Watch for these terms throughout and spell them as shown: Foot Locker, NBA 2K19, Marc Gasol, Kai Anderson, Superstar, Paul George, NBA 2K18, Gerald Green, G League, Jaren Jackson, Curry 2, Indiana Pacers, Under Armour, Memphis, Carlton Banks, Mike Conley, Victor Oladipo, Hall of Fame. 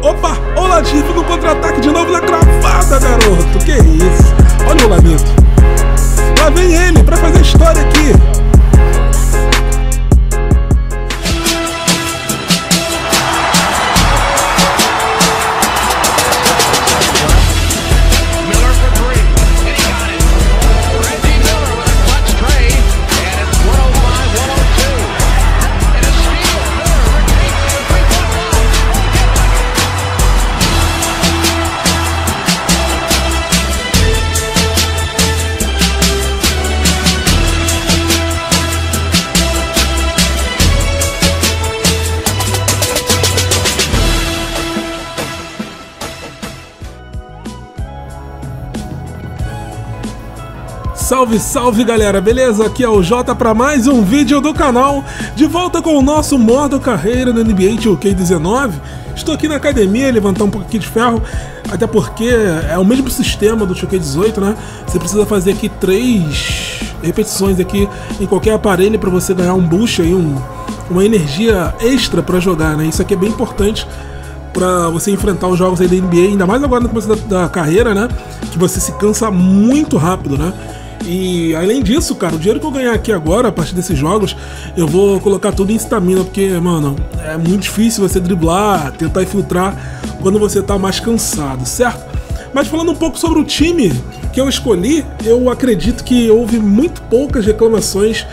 Opa, Oladipo no contra-ataque de novo na cravada, garoto. Que isso? Olha o lamento. Lá vem ele pra fazer história aqui. Salve, salve galera, beleza? Aqui é o Jota para mais um vídeo do canal, de volta com o nosso modo carreira do NBA 2K19. Estou aqui na academia, levantar um pouquinho de ferro, até porque é o mesmo sistema do 2K18, né? Você precisa fazer aqui 3 repetições aqui em qualquer aparelho para você ganhar um boost aí, uma energia extra para jogar, né? Isso aqui é bem importante para você enfrentar os jogos aí da NBA, ainda mais agora no começo da carreira, né? Que você se cansa muito rápido, né? E além disso, cara, o dinheiro que eu ganhar aqui agora, a partir desses jogos, eu vou colocar tudo em estamina, porque, mano, é muito difícil você driblar, tentar infiltrar quando você tá mais cansado, certo? Mas falando um pouco sobre o time que eu escolhi, eu acredito que houve muito poucas reclamações,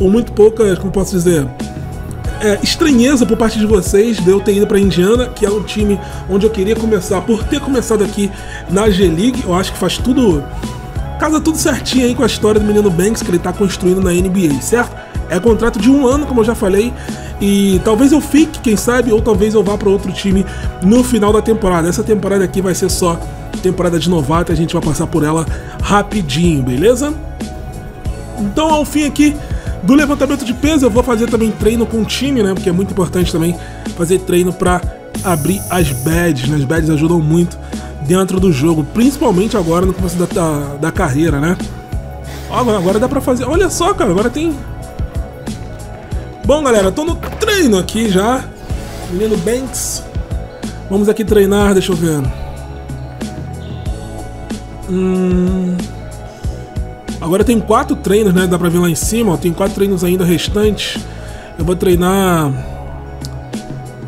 ou muito poucas, como posso dizer, estranheza por parte de vocês de eu ter ido para Indiana, que é um time onde eu queria começar, por ter começado aqui na G League. Eu acho que faz tudo... casa tudo certinho aí com a história do menino Banks que ele tá construindo na NBA, certo? É contrato de 1 ano, como eu já falei, e talvez eu fique, quem sabe, ou talvez eu vá para outro time no final da temporada. Essa temporada aqui vai ser só temporada de novato, a gente vai passar por ela rapidinho, beleza? Então, ao fim aqui do levantamento de peso, eu vou fazer também treino com o time, né? Porque é muito importante também fazer treino para abrir as badges, né? As badges ajudam muito dentro do jogo, principalmente agora no começo da carreira, né? Agora dá pra fazer... Olha só, cara, agora tem... Bom, galera, tô no treino aqui já. Menino Banks. Vamos aqui treinar, deixa eu ver. Agora tem 4 treinos, né? Dá pra ver lá em cima, ó. Tem 4 treinos ainda restantes. Eu vou treinar...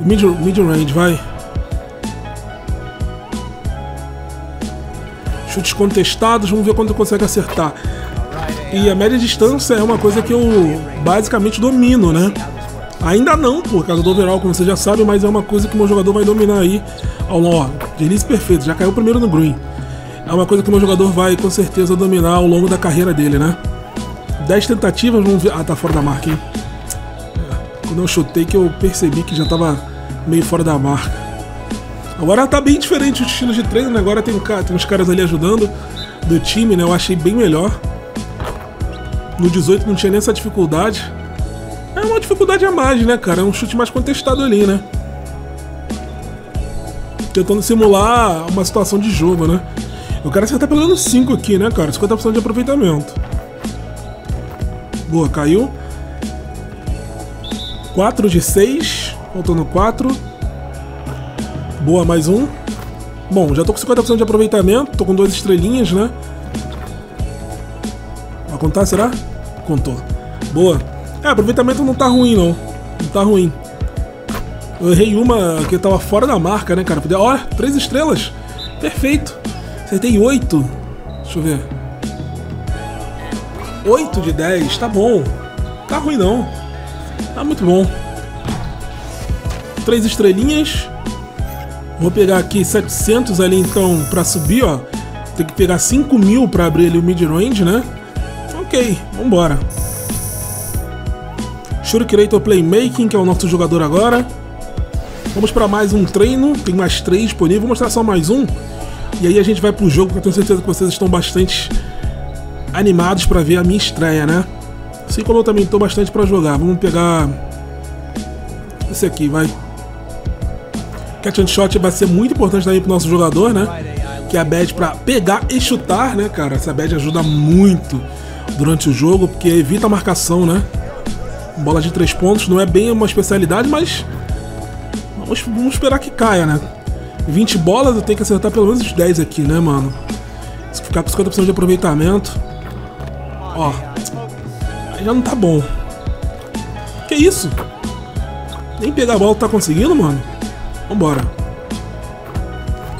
Mid-range, vai. Chutes contestados, vamos ver quanto eu consigo acertar. E a média distância é uma coisa que eu basicamente domino, né? Ainda não, por causa do overall, como você já sabe, mas é uma coisa que o meu jogador vai dominar aí. Ó, delícia perfeito, já caiu primeiro no green. É uma coisa que o meu jogador vai, com certeza, dominar ao longo da carreira dele, né? 10 tentativas, vamos ver... Ah, tá fora da marca, hein? Quando eu chutei que eu percebi que já tava meio fora da marca. Agora tá bem diferente o estilo de treino, né? Agora tem uns caras ali ajudando do time, né? Eu achei bem melhor. No 18 não tinha nem essa dificuldade. É uma dificuldade a mais, né, cara? É um chute mais contestado ali, né? Tentando simular uma situação de jogo, né? Eu quero acertar pelo menos 5 aqui, né, cara? 50% de aproveitamento. Boa, caiu. 4 de 6. Faltando 4. Boa, mais um. Bom, já tô com 50% de aproveitamento. Tô com 2 estrelinhas, né? Vai contar, será? Contou. Boa. É, aproveitamento não tá ruim, não. Não tá ruim. Eu errei uma que tava fora da marca, né, cara? Ó, 3 estrelas. Perfeito. Acertei 8. Deixa eu ver. 8 de 10. Tá bom. Tá ruim, não. Tá muito bom. 3 estrelinhas. Vou pegar aqui 700 ali, então, pra subir, ó. Tem que pegar 5.000 pra abrir ali o mid-range, né? Ok, vambora. Shuri Creator Playmaking, que é o nosso jogador agora. Vamos pra mais um treino. Tem mais 3 disponíveis. Vou mostrar só mais um. E aí a gente vai pro jogo, que eu tenho certeza que vocês estão bastante animados pra ver a minha estreia, né? Assim como eu também tô bastante pra jogar. Vamos pegar... esse aqui, vai. Catch and shot vai ser muito importante também pro nosso jogador, né? Que é a badge pra pegar e chutar, né, cara? Essa badge ajuda muito durante o jogo, porque evita a marcação, né? Bola de 3 pontos, não é bem uma especialidade, mas... vamos esperar que caia, né? 20 bolas, eu tenho que acertar pelo menos uns 10 aqui, né, mano? Se ficar com 50% de aproveitamento... Ó, aí já não tá bom. Que isso? Nem pegar a bola tá conseguindo, mano? Vambora.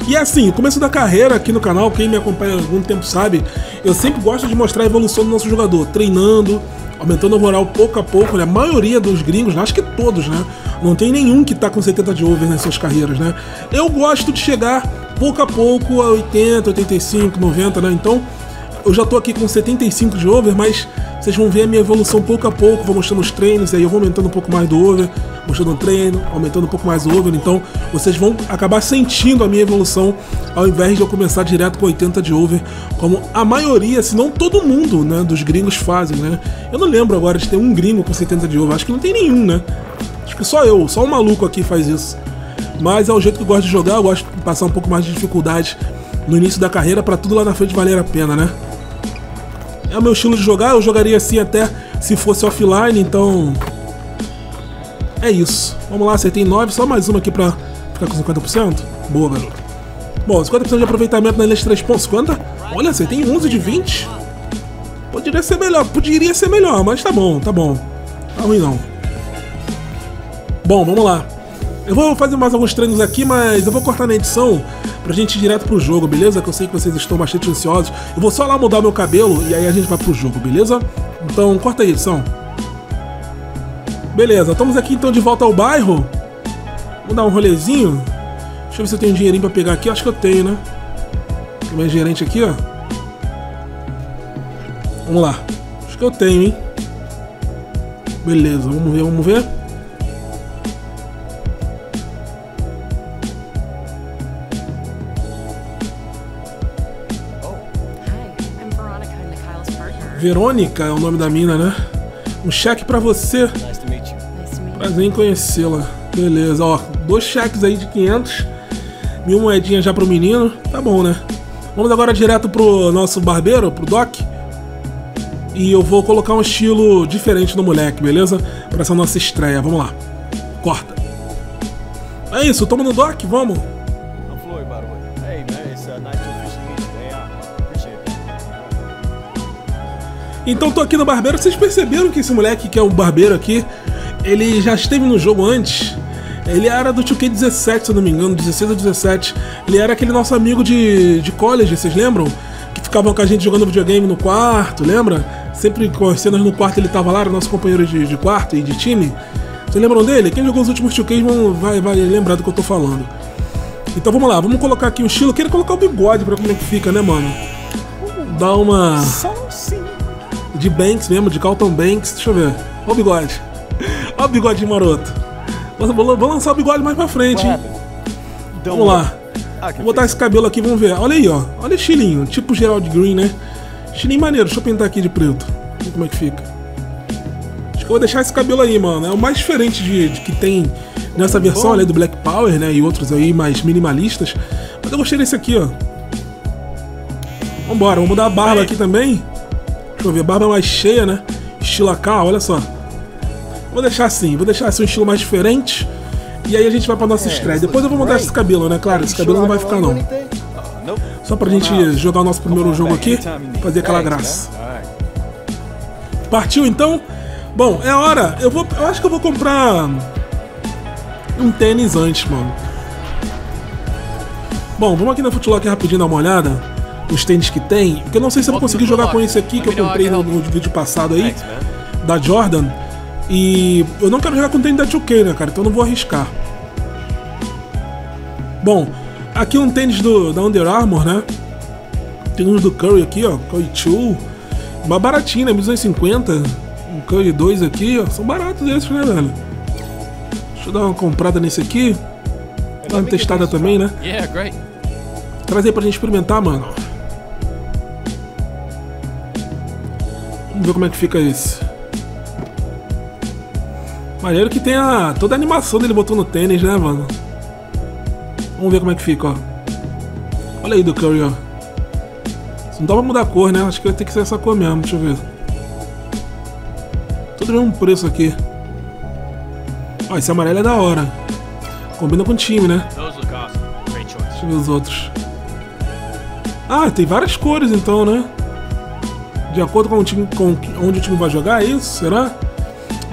E assim, o começo da carreira aqui no canal, quem me acompanha há algum tempo sabe, eu sempre gosto de mostrar a evolução do nosso jogador, treinando, aumentando a moral pouco a pouco. Olha, a maioria dos gringos, acho que todos, né? Não tem nenhum que tá com 70 de over nas suas carreiras, né? Eu gosto de chegar pouco a pouco a 80, 85, 90, né? Então, eu já tô aqui com 75 de over, mas vocês vão ver a minha evolução pouco a pouco. Vou mostrando os treinos, aí eu vou aumentando um pouco mais do over, mostrando o treino, aumentando um pouco mais o over. Então, vocês vão acabar sentindo a minha evolução, ao invés de eu começar direto com 80 de over, como a maioria, se não todo mundo, né, dos gringos fazem, né? Eu não lembro agora de ter um gringo com 70 de over, acho que não tem nenhum, né? Acho que só eu, só um maluco aqui faz isso. Mas é o jeito que eu gosto de jogar, eu gosto de passar um pouco mais de dificuldade no início da carreira, pra tudo lá na frente valer a pena, né? É o meu estilo de jogar, eu jogaria assim até se fosse offline, então... é isso. Vamos lá, acertei 9, só mais uma aqui pra ficar com 50%. Boa, garoto. Bom, 50% de aproveitamento na linha de 3 pontos, 50? Olha, acertei 11 de 20. Poderia ser melhor, mas tá bom, tá bom. Tá ruim não. Bom, vamos lá. Eu vou fazer mais alguns treinos aqui, mas eu vou cortar na edição pra gente ir direto pro jogo, beleza? Que eu sei que vocês estão bastante ansiosos. Eu vou só lá mudar meu cabelo e aí a gente vai pro jogo, beleza? Então, corta aí, edição. Beleza, estamos aqui então de volta ao bairro. Vamos dar um rolezinho. Deixa eu ver se eu tenho um dinheirinho pra pegar aqui. Acho que eu tenho, né? Tem minha gerente aqui, ó. Vamos lá. Acho que eu tenho, hein? Beleza, vamos ver, vamos ver. Verônica é o nome da mina, né? Um cheque pra você. Prazer em conhecê-la. Beleza, ó. 2 cheques aí de 500. 1000 moedinhas já pro menino. Tá bom, né? Vamos agora direto pro nosso barbeiro, pro Doc. E eu vou colocar um estilo diferente no moleque, beleza? Pra essa nossa estreia. Vamos lá. Corta. É isso, toma no Doc, vamos. Então tô aqui no barbeiro, vocês perceberam que esse moleque que é o barbeiro aqui, ele já esteve no jogo antes, ele era do 2K17, se eu não me engano, 16 ou 17, ele era aquele nosso amigo de college, vocês lembram? Que ficavam com a gente jogando videogame no quarto, lembra? Sempre com as cenas no quarto ele tava lá, era nosso companheiro de quarto e de time, vocês lembram dele? Quem jogou os últimos 2Ks vai lembrar do que eu tô falando. Então vamos lá, vamos colocar aqui o estilo, eu queria colocar o bigode pra ver como é que fica, né, mano? Dá uma... de Banks mesmo, de Carlton Banks, deixa eu ver. Olha o bigode. Olha o bigode maroto. Vou lançar o bigode mais pra frente, hein? Vamos lá. Vou botar esse cabelo aqui, vamos ver. Olha aí, ó. Olha o estilinho, tipo Gerald Green, né? Estilinho maneiro, deixa eu pintar aqui de preto. Vamos ver como é que fica. Acho que eu vou deixar esse cabelo aí, mano. É o mais diferente de que tem nessa versão, olha, do Black Power, né? E outros aí mais minimalistas. Mas eu gostei desse aqui, ó. Vambora, vamos mudar a barba aqui também. Deixa eu ver, barba mais cheia, né? Estilo AK, olha só. Vou deixar assim um estilo mais diferente. E aí a gente vai pra nossa estreia. Depois eu vou mudar esse cabelo, né? Claro, esse cabelo não vai ficar, não. Só pra gente jogar o nosso primeiro jogo aqui, fazer aquela graça. Partiu, então? Bom, é hora. Eu acho que eu vou comprar um tênis antes, mano. Bom, vamos aqui na Foot Locker rapidinho dar uma olhada. Os tênis que tem, porque eu não sei se eu vou conseguir jogar com esse aqui que eu comprei no vídeo passado aí, da Jordan. E eu não quero jogar com o tênis da 2K, né, cara? Então eu não vou arriscar. Bom, aqui um tênis da Under Armour, né? Tem uns do Curry aqui, ó. Curry 2. Uma baratinha, né? 1250. Um Curry 2 aqui, ó. São baratos esses, né, velho? Deixa eu dar uma comprada nesse aqui. Dar uma testada também, né? Traz aí pra gente experimentar, mano. Vamos ver como é que fica esse. Maneiro que tem toda a animação dele botou no tênis, né, mano? Vamos ver como é que fica, ó. Olha aí do Curry, ó. Isso não dá pra mudar a cor, né? Acho que vai ter que ser essa cor mesmo, deixa eu ver. Tudo mesmo preço aqui. Ó, esse amarelo é da hora. Combina com o time, né? Deixa eu ver os outros. Ah, tem várias cores então, né? De acordo com, onde o time vai jogar, é isso? Será?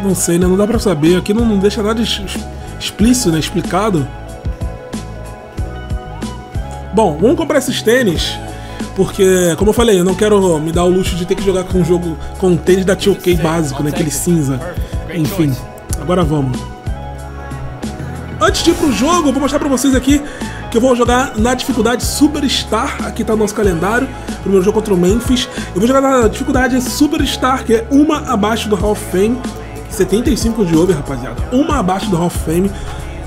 Não sei, né? Não dá pra saber. Aqui não deixa nada explícito, né? Explicado. Bom, vamos comprar esses tênis. Porque, como eu falei, eu não quero me dar o luxo de ter que jogar com um jogo com um tênis da 2K básico, né? Aquele cinza. Enfim, agora vamos. Antes de ir pro jogo, eu vou mostrar pra vocês aqui que eu vou jogar na dificuldade Superstar. Aqui tá o nosso calendário. Primeiro jogo contra o Memphis. Eu vou jogar na dificuldade Superstar, que é uma abaixo do Hall of Fame. 75 de over, rapaziada. Uma abaixo do Hall of Fame,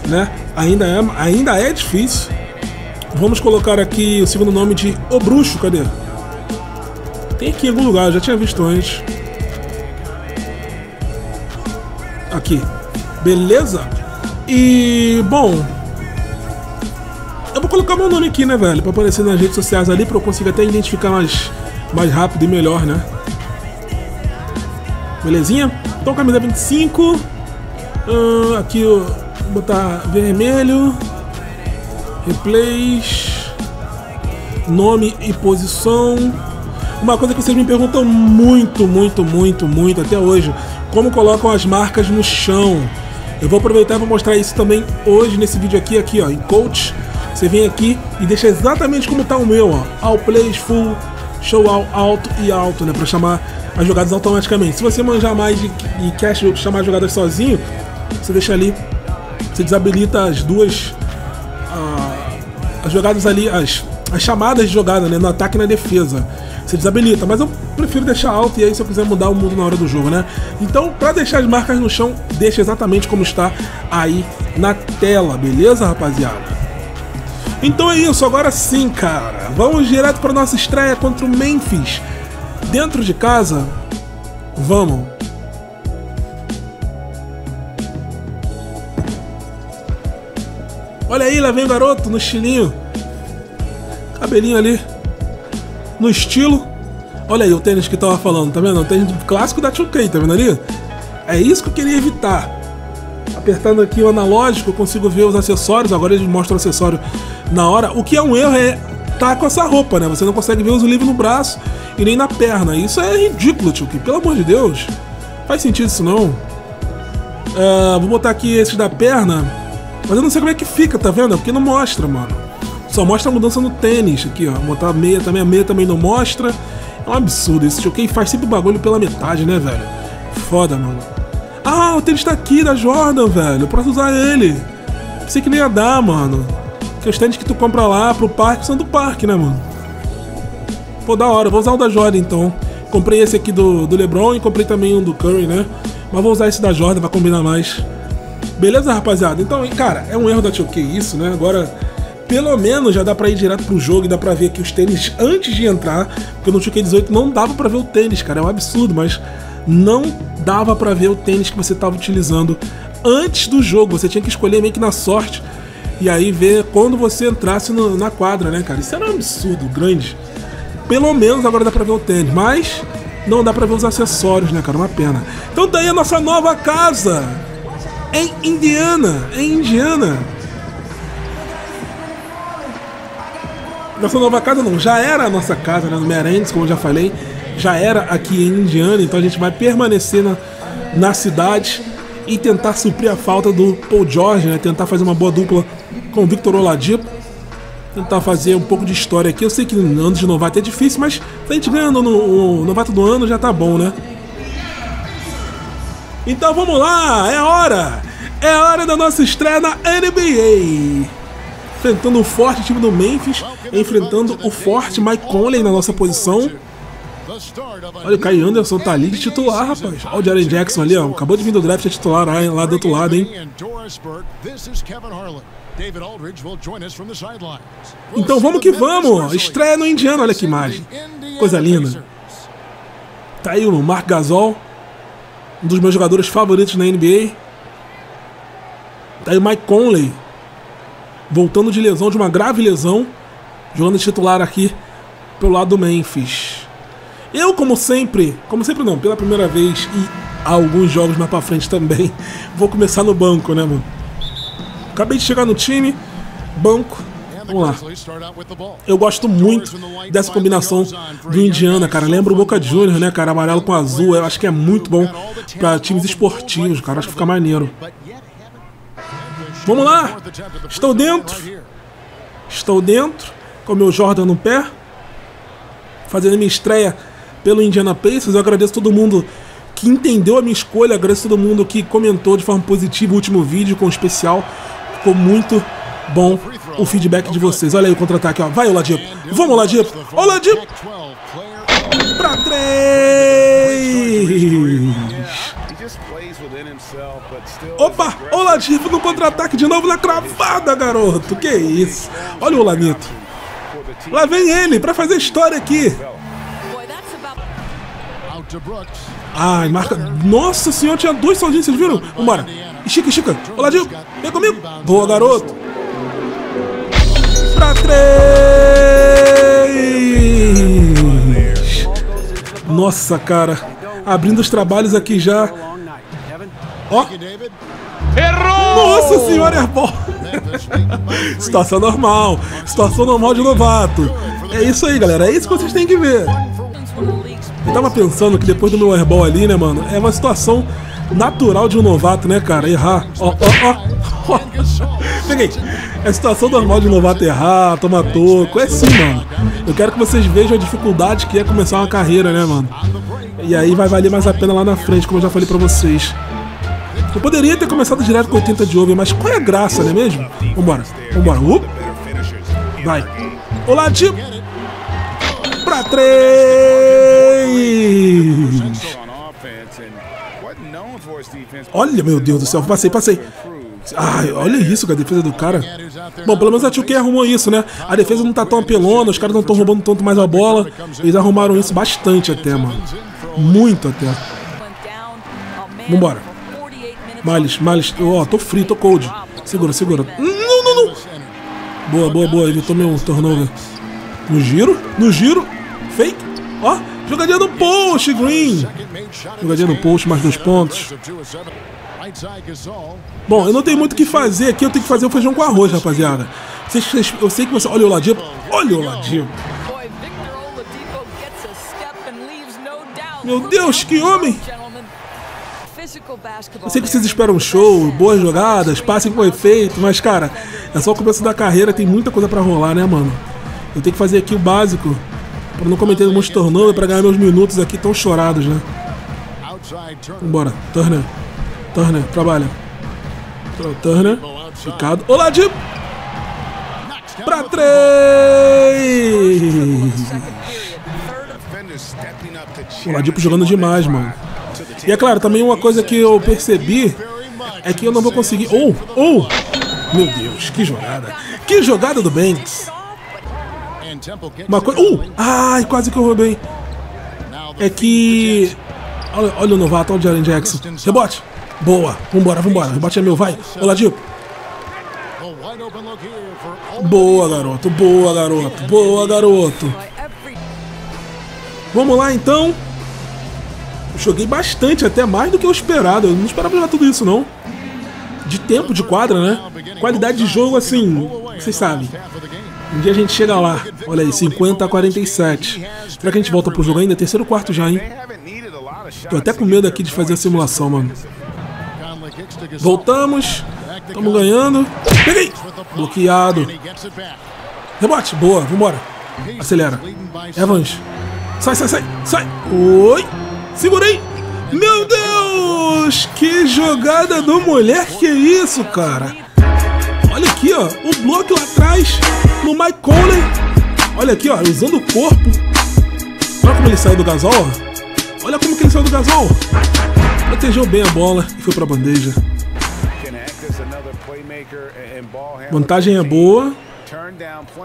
né? Ainda é difícil. Vamos colocar aqui o segundo nome de O Bruxo, cadê? Tem aqui em algum lugar, eu já tinha visto antes. Aqui, beleza? E, bom, eu vou colocar meu nome aqui, né, velho? Pra aparecer nas redes sociais ali, pra eu conseguir até identificar mais rápido e melhor, né? Belezinha? Então, camisa 25. Aqui, vou botar vermelho. Replays, nome e posição. Uma coisa que vocês me perguntam muito até hoje: como colocam as marcas no chão? Eu vou aproveitar e vou mostrar isso também hoje nesse vídeo aqui, ó, em Coach. Você vem aqui e deixa exatamente como tá o meu, ó. All plays, full, show all, alto e alto, né? Pra chamar as jogadas automaticamente. Se você manjar mais e quer chamar as jogadas sozinho, você deixa ali, você desabilita as duas. As jogadas ali, as chamadas de jogada, né? No ataque e na defesa. Você desabilita, mas eu prefiro deixar alto, e aí se eu quiser mudar o mundo na hora do jogo, né? Então, pra deixar as marcas no chão, deixa exatamente como está aí na tela, beleza, rapaziada? Então é isso, agora sim, cara. Vamos direto pra nossa estreia contra o Memphis. Dentro de casa, vamos. Olha aí, lá vem o garoto no estilinho. Cabelinho ali. No estilo. Olha aí o tênis que eu tava falando, tá vendo? O tênis clássico da 2K, tá vendo ali? É isso que eu queria evitar. Apertando aqui o analógico, eu consigo ver os acessórios. Agora eles mostram o acessório na hora. O que é um erro é tá com essa roupa, né? Você não consegue ver os livros no braço e nem na perna. Isso é ridículo, 2K. Pelo amor de Deus. Faz sentido isso, não. Vou botar aqui esses da perna. Mas eu não sei como é que fica, tá vendo? Porque não mostra, mano. Só mostra a mudança no tênis aqui, ó. Botar a meia também não mostra. É um absurdo isso, 2K faz sempre o bagulho pela metade, né, velho? Foda, mano. Ah, o tênis tá aqui, da Jordan, velho. Posso usar ele. Pensei que nem ia dar, mano. Porque os tênis que tu compra lá pro parque são do parque, né, mano? Pô, da hora. Vou usar o da Jordan, então. Comprei esse aqui do LeBron e comprei também um do Curry, né? Mas vou usar esse da Jordan, vai combinar mais. Beleza, rapaziada? Então, cara, é um erro da 2K isso, né? Agora, pelo menos já dá pra ir direto pro jogo e dá pra ver aqui os tênis antes de entrar. Porque no 2K18 não dava pra ver o tênis, cara. É um absurdo, mas não dava pra ver o tênis que você tava utilizando antes do jogo. Você tinha que escolher meio que na sorte e aí ver quando você entrasse na quadra, né, cara? Isso era um absurdo grande. Pelo menos agora dá pra ver o tênis, mas não dá pra ver os acessórios, né, cara? Uma pena. Então daí a nossa nova casa... Em Indiana. Nossa nova casa não, já era a nossa casa, né? No Merentes, como eu já falei, já era aqui em Indiana. Então a gente vai permanecer na cidade e tentar suprir a falta do Paul George, né? Tentar fazer uma boa dupla com o Victor Oladipo. Tentar fazer um pouco de história aqui. Eu sei que no ano de novato é difícil, mas a gente ganhando no novato do ano já tá bom, né? Então vamos lá, é hora da nossa estreia na NBA. Enfrentando o forte time do Memphis, enfrentando o forte Mike Conley na nossa posição. Olha, o Kai Anderson tá ali de titular, rapaz. Olha o Jaren Jackson ali, ó, acabou de vir do draft, é titular lá do outro lado, hein. Então vamos que vamos, estreia no Indiana, olha que imagem. Coisa linda. Tá aí o Marc Gasol. Um dos meus jogadores favoritos na NBA. Tá aí o Mike Conley. Voltando de lesão, de uma grave lesão. Jogando de titular aqui pelo lado do Memphis. Eu, como sempre não, pela primeira vez e alguns jogos mais pra frente também, vou começar no banco, né, mano? Acabei de chegar no time, banco. Vamos lá. Eu gosto muito dessa combinação do Indiana, cara. Lembra o Boca Juniors, né, cara? Amarelo com azul. Eu acho que é muito bom pra times esportivos, cara. Acho que fica maneiro. Vamos lá. Estou dentro. Estou dentro. Com o meu Jordan no pé. Fazendo minha estreia pelo Indiana Pacers. Eu agradeço todo mundo que entendeu a minha escolha. Agradeço todo mundo que comentou de forma positiva o último vídeo com o especial. Ficou muito bom o feedback de vocês. Olha aí o contra-ataque, ó. Vai, Oladipo. Vamos, Oladipo. Oladipo. Pra três. Opa, Oladipo no contra-ataque de novo na cravada, garoto. Que isso. Olha o Olanito. Lá vem ele pra fazer história aqui. Ai, marca. Nossa senhora, tinha dois sozinhos, vocês viram? Vambora. Estica, estica. Oladipo, vem comigo. Boa, garoto. Pra três. Nossa, cara. Abrindo os trabalhos aqui já. Ó. Errou! Nossa senhora, airball. Situação normal. Situação normal de novato. É isso aí, galera. É isso que vocês têm que ver. Eu tava pensando que depois do meu airball ali, né, mano? É uma situação natural de um novato, né, cara? Errar. Ó, ó, ó. Peguei. É situação normal de um novato errar, tomar toco. É sim, mano. Eu quero que vocês vejam a dificuldade que é começar uma carreira, né, mano? E aí vai valer mais a pena lá na frente, como eu já falei pra vocês. Eu poderia ter começado direto com 80 de over, mas qual é a graça, não é mesmo? Vambora, vambora. Vai. Oladipo. Pra três. Olha, meu Deus do céu. Passei, passei. Ai, olha isso, cara, a defesa do cara. Bom, pelo menos a 2K arrumou isso, né? A defesa não tá tão apelona, os caras não estão roubando tanto mais a bola. Eles arrumaram isso bastante até, mano. Muito até. Vambora. Males, Males, ó, tô frio, tô cold. Segura, segura. Não, não, não. Boa, boa, boa. Evitou meu turnover. No giro, no giro. Fake. Ó, jogadinha no post, Green. Jogadinha no post, mais 2 pontos. Bom, eu não tenho muito o que fazer aqui. Eu tenho que fazer o feijão com arroz, rapaziada. Eu sei que você... Olha o Oladipo. Olha o Oladipo. Meu Deus, que homem. Eu sei que vocês esperam um show, boas jogadas, passem com efeito, mas cara, é só o começo da carreira, tem muita coisa pra rolar, né, mano? Eu tenho que fazer aqui o básico, pra não cometer um monte de turnover, pra ganhar meus minutos aqui tão chorados, né? Vambora, Turner, Turner, trabalha. Turner, ficado. Oladipo! Pra três! Oladipo jogando demais, mano. E é claro, também uma coisa que eu percebi é que eu não vou conseguir... Oh! Meu Deus, que jogada! Que jogada do Banks! Uma coisa... Ai, quase que eu roubei! É que... Olha, olha o novato, olha o Jaren Jackson. Rebote! Boa! Vambora, vambora! Rebote é meu, vai! Oladipo! Boa, garoto! Boa, garoto! Boa, garoto! Vamos lá, então! Joguei bastante, até mais do que eu esperado. Eu não esperava jogar tudo isso, não. De tempo de quadra, né? Qualidade de jogo, assim, vocês sabem. Um dia a gente chega lá. Olha aí, 50-47. Será que a gente volta pro jogo ainda? Terceiro quarto já, hein? Tô até com medo aqui de fazer a simulação, mano. Voltamos. Estamos ganhando. Peguei! Bloqueado. Rebote. Boa, vambora. Acelera. Evans. Sai, sai, sai. Sai. Oi. Segurei! Meu Deus! Que jogada do moleque, que isso, cara? Olha aqui, ó, o bloco lá atrás, no Mike Conley. Olha aqui, ó, usando o corpo. Olha como ele saiu do Gasol. Olha como que ele saiu do Gasol. Protegeu bem a bola e foi pra bandeja. Vantagem é boa.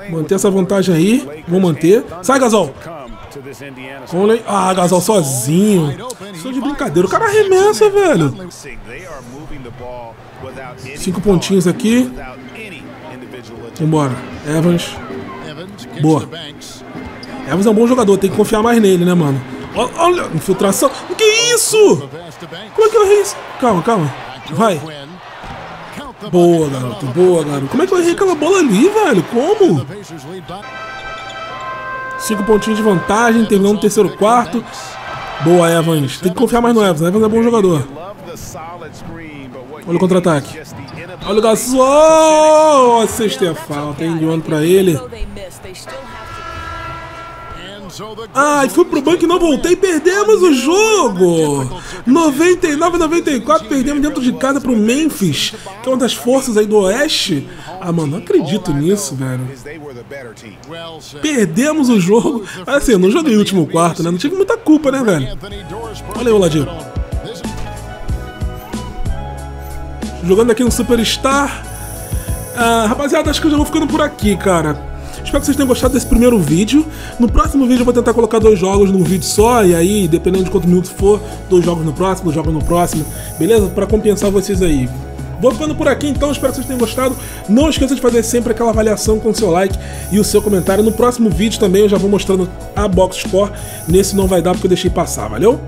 Manter essa vantagem aí. Vou manter. Sai, Gasol! Conley. Ah, Gasol sozinho. Sou de brincadeira. O cara arremessa, velho. 5 pontinhos aqui. Vambora. Evans. Boa. Evans é um bom jogador. Tem que confiar mais nele, né, mano? Olha, infiltração. O que é isso? Como é que eu errei isso? Calma, calma. Vai. Boa, garoto. Boa, garoto. Como é que eu errei aquela bola ali, velho? Como? 5 pontinhos de vantagem, terminando o terceiro quarto. Boa, Evans. Tem que confiar mais no Evans. Evans é bom jogador. Olha o contra-ataque. Olha o Gasol. Cesta é falta. Hein? De um ano pra ele. Ai, fui pro banco e não voltei. Perdemos o jogo. 99-94. Perdemos dentro de casa pro Memphis, que é uma das forças aí do Oeste. Ah, mano, não acredito nisso, velho. Perdemos o jogo. Assim, eu não joguei o último quarto, né? Não tive muita culpa, né, velho? Olha aí o Oladipo. Jogando aqui no Superstar. Ah, rapaziada, acho que eu já vou ficando por aqui, cara. Espero que vocês tenham gostado desse primeiro vídeo. No próximo vídeo eu vou tentar colocar 2 jogos num vídeo só. E aí, dependendo de quanto minuto for, 2 jogos no próximo, 2 jogos no próximo. Beleza? Pra compensar vocês aí. Vou ficando por aqui então, espero que vocês tenham gostado. Não esqueça de fazer sempre aquela avaliação com o seu like e o seu comentário. No próximo vídeo também eu já vou mostrando a box score. Nesse não vai dar porque eu deixei passar, valeu?